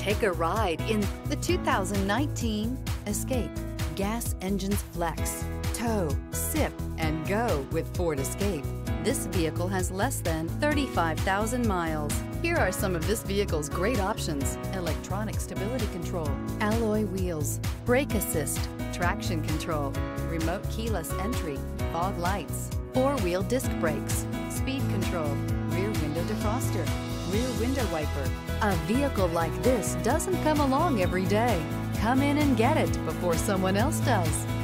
Take a ride in the 2019 Escape. Gas engines flex, tow, sip, and go with Ford Escape. This vehicle has less than 35,000 miles. Here are some of this vehicle's great options: electronic stability control, alloy wheels, brake assist, traction control, remote keyless entry, fog lights, four-wheel disc brakes, speed control, rear window defroster, rear window wiper. A vehicle like this doesn't come along every day. Come in and get it before someone else does.